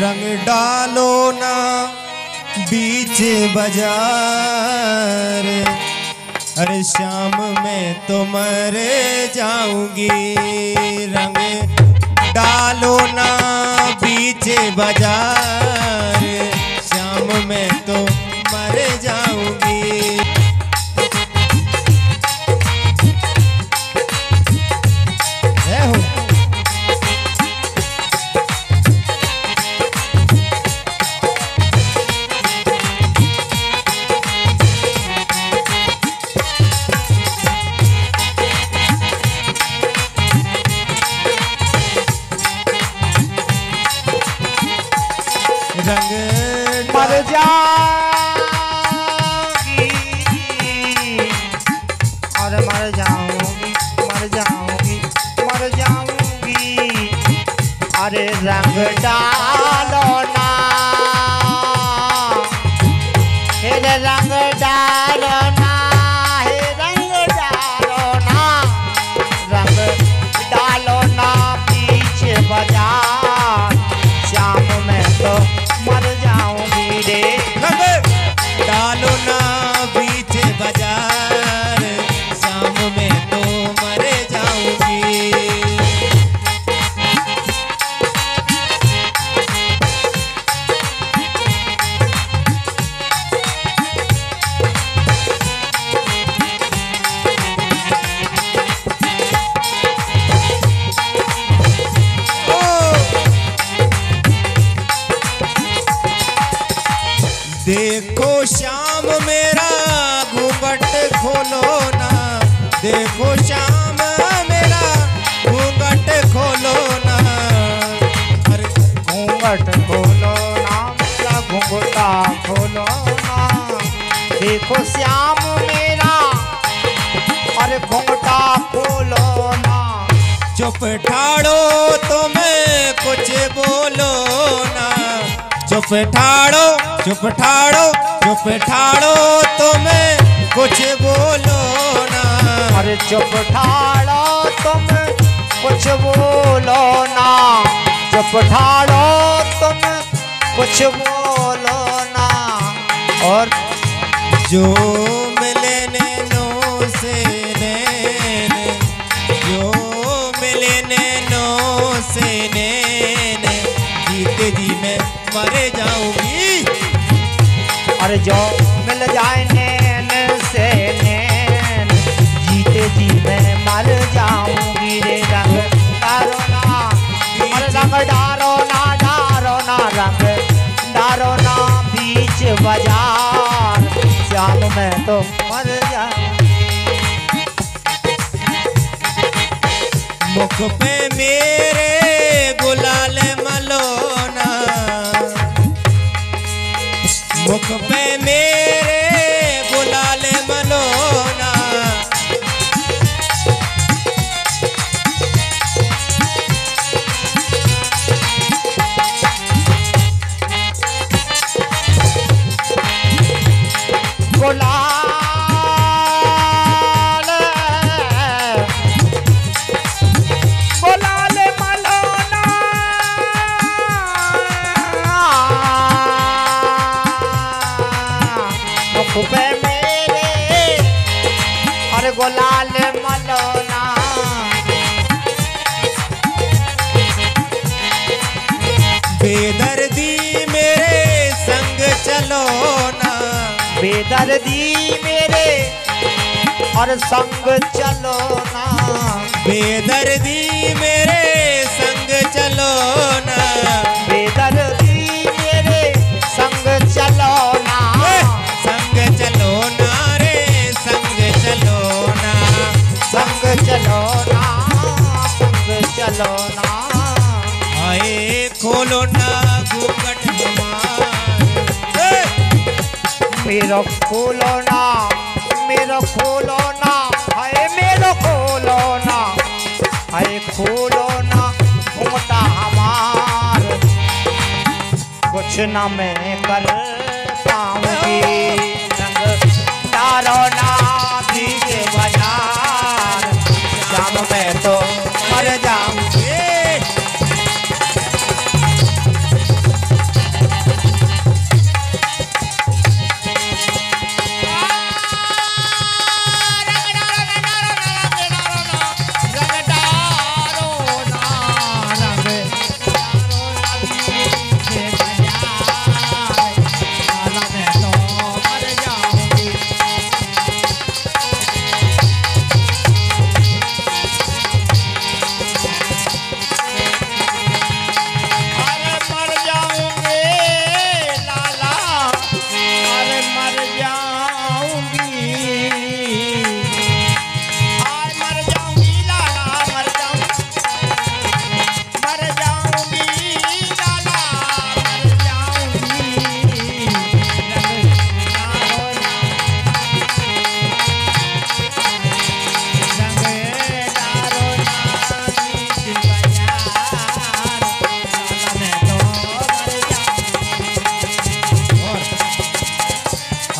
रंग डालो ना बीच बाजार, अरे शाम में तो मर जाऊंगी। रंग डालो ना बीच बाजार, शाम में तो मर जाऊंगी। रंग मर जाऊंगी और मर जाऊंगी, मर जाऊंगी, मर जाऊंगी। अरे रंग डालो ना, अरे रंग डालो ना, हे रंग डालो ना, रंग डालो ना बीच बाजार, शाम में तो मर जाऊंगी रे। रंग डालो ना बीच बाजार, शाम में तो मर जाऊंगी। देखो श्याम मेरा घूंघट खोलो ना, देखो श्याम मेरा घूंघट खोलो ना, घूंघट खोलो ना, मेरा घूंघटा खोलो ना। देखो श्याम मेरा अरे घूंघटा खोलो ना, चुप ठाड़ो तो मैं कुछ बोलो ना, चुप ठाड़ो, चुप ठाड़ो, चुप ठाड़ो तो मैं कुछ बोलो ना। अरे चुप ठाड़ो तुम कुछ बोलो ना, चुप ठाड़ो तुम कुछ बोलो ना। और जो मिले नैनो से नैने, जो मिले नैनो से नैने, जीते जी मैं मर जाऊंगी। अरे जो मिल जाए नैन से नैन, जीते जी मैं मर जाऊंगी रे। रंग डारो ना, अरे रंग डारो ना, डारो ना, रंग डारो ना बीच बाजार, शाम में तो मर जा। मुख पे मेरे गुलाल मलो ना, मुख पे मेरे गुलाल मलो ना, गुलाल गुलाल मलो ना। मुख पे मेरे अरे गुलाल मलो ना, बेदर्दी मेरे संग चलो ना, बेदर्दी मेरे और संग चलो ना, बेदर्दी मेरे संग चलो ना, बेदर्दी मेरे संग चलो ना, संग चलो ना रे, संग चलो ना, संग चलो ना, संग चलो ना। आए खोलो ना घूंघट हमारा, मेरा खोलो ना, मेरा खोलो ना, हाय मेरा खोलो ना, हाय खोलो ना घूमता हमार, कुछ ना मैं कर पाऊंगी। रंग डारो ना बीच बाजार, शाम में तो मर जाऊंगी।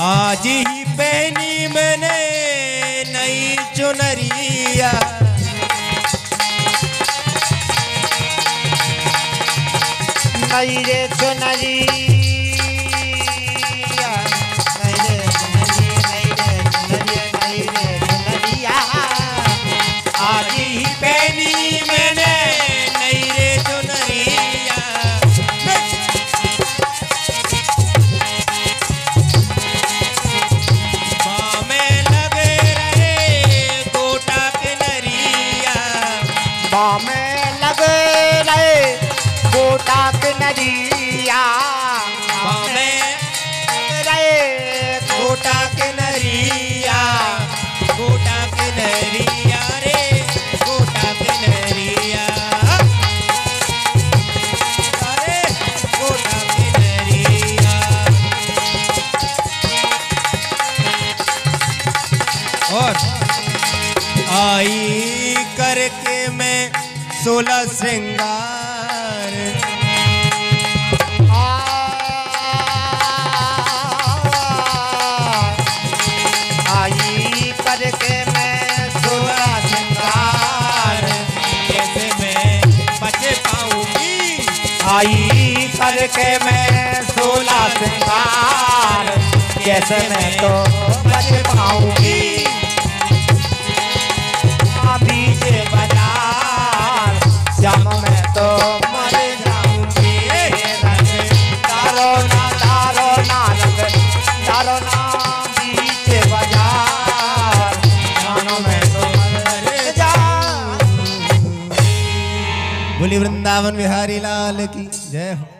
आज ही पहनी मैंने नई चुनरिया, नई रे चुनरी आई करके मैं 16 श्रृंगार, आई करके मैं 16 श्रृंगार, कैसे मैं बच पाऊंगी, आई करके मैं 16 श्रृंगार, कैसे मैं तो बच पाऊंगी। बोली वृंदावन बिहारी लाल की जय हो।